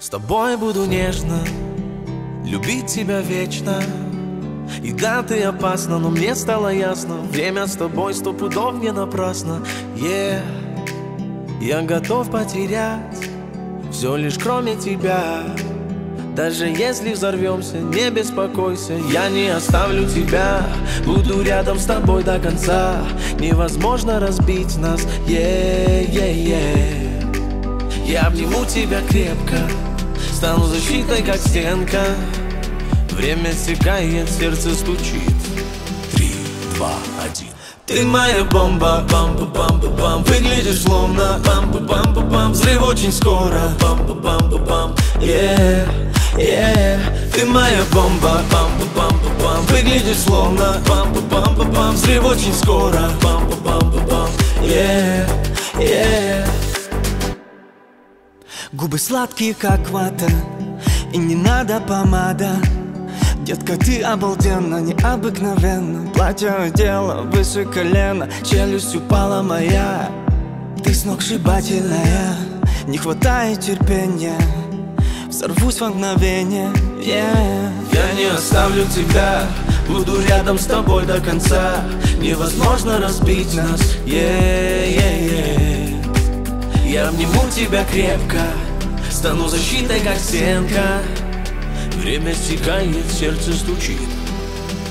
С тобой буду нежно, любить тебя вечно. И да, ты опасна, но мне стало ясно, время с тобой сто пудов не напрасно. Я готов потерять все лишь кроме тебя. Даже если взорвемся, не беспокойся, я не оставлю тебя. Буду рядом с тобой до конца, невозможно разбить нас. Я обниму тебя крепко, стану защитой, как стенка. Время стекает, сердце стучит. 3, 2, 1. Ты моя бомба, бам-ба-бам-ба-бам. Выглядишь словно бам-ба-бам-ба-бам. Взрыв очень скоро, бам-ба-бам-ба-бам. Ты моя бомба, бам-ба-бам-ба-бам. Выглядишь словно бам-ба-бам-ба-бам. Взрыв очень скоро, бам-ба-бам-ба-бам. Губы сладкие, как вата, и не надо помада. Детка, ты обалденна, необыкновенно. Платье одела выше колена, челюсть упала моя. Ты сногсшибательная, не хватает терпения, взорвусь во мгновение. Я не оставлю тебя, буду рядом с тобой до конца. Невозможно разбить нас. Я обниму тебя крепко, стану защитой, как стенка. Время стекает, сердце стучит.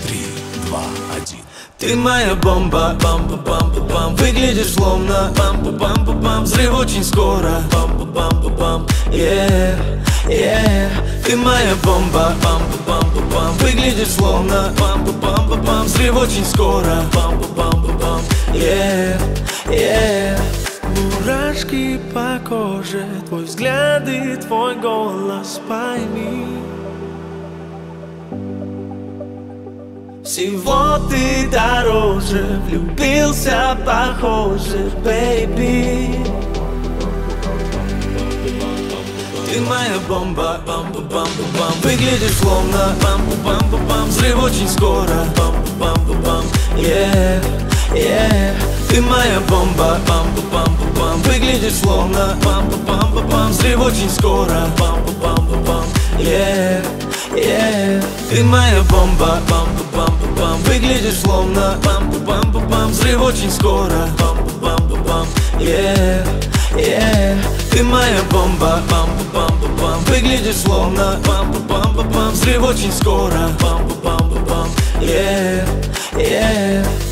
3, 2, 1. Ты моя бомба, бам-ба-бам-ба-бам. Выглядишь словно бам-ба-бам-ба-бам. Взрыв очень скоро, бам-ба-бам-ба-бам. Ты моя бомба, бам-ба-бам-ба-бам. Выглядишь словно бам-ба-бам-ба-бам. Взрыв очень скоро, бам-ба-бам-ба-бам. Мурашки по коже, твой взгляд и твой голос, пойми. Всего ты дороже, влюбился, похоже, бэйби. Ты моя бомба, бам-ба-бам-ба-бам. Выглядишь словно бам-ба-бам-ба-бам. Взрыв очень скоро, бам-ба-бам-ба-бам. Ты моя бомба, бам-ба-бам-ба-бам. Выглядишь словно бам-ба-бам-ба-бам. Взрыв очень скоро, бам-ба-бам-ба-бам. Ты моя бомба, бам-ба-бам-ба-бам. Выглядишь словно бам-ба-бам-ба-бам. Взрыв очень скоро, бам-ба-бам-ба-бам. Ты моя бомба, бам-ба-бам-ба-бам. Выглядишь словно бам-ба-бам-ба-бам. Взрыв очень скоро, бам-ба-бам-ба-бам.